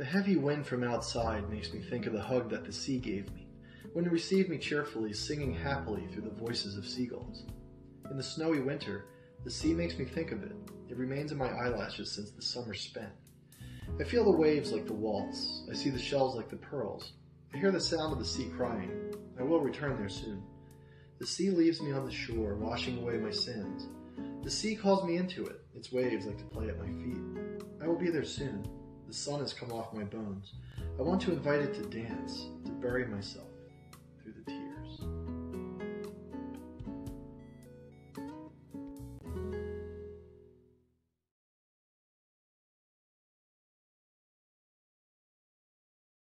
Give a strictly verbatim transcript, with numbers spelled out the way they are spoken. The heavy wind from outside makes me think of the hug that the sea gave me, when it received me cheerfully, singing happily through the voices of seagulls. In the snowy winter, the sea makes me think of it. It remains in my eyelashes since the summer spent. I feel the waves like the waltz. I see the shells like the pearls. I hear the sound of the sea crying. I will return there soon. The sea leaves me on the shore, washing away my sins. The sea calls me into it. Its waves like to play at my feet. I will be there soon. The sun has come off my bones. I want to invite it to dance, to bury myself.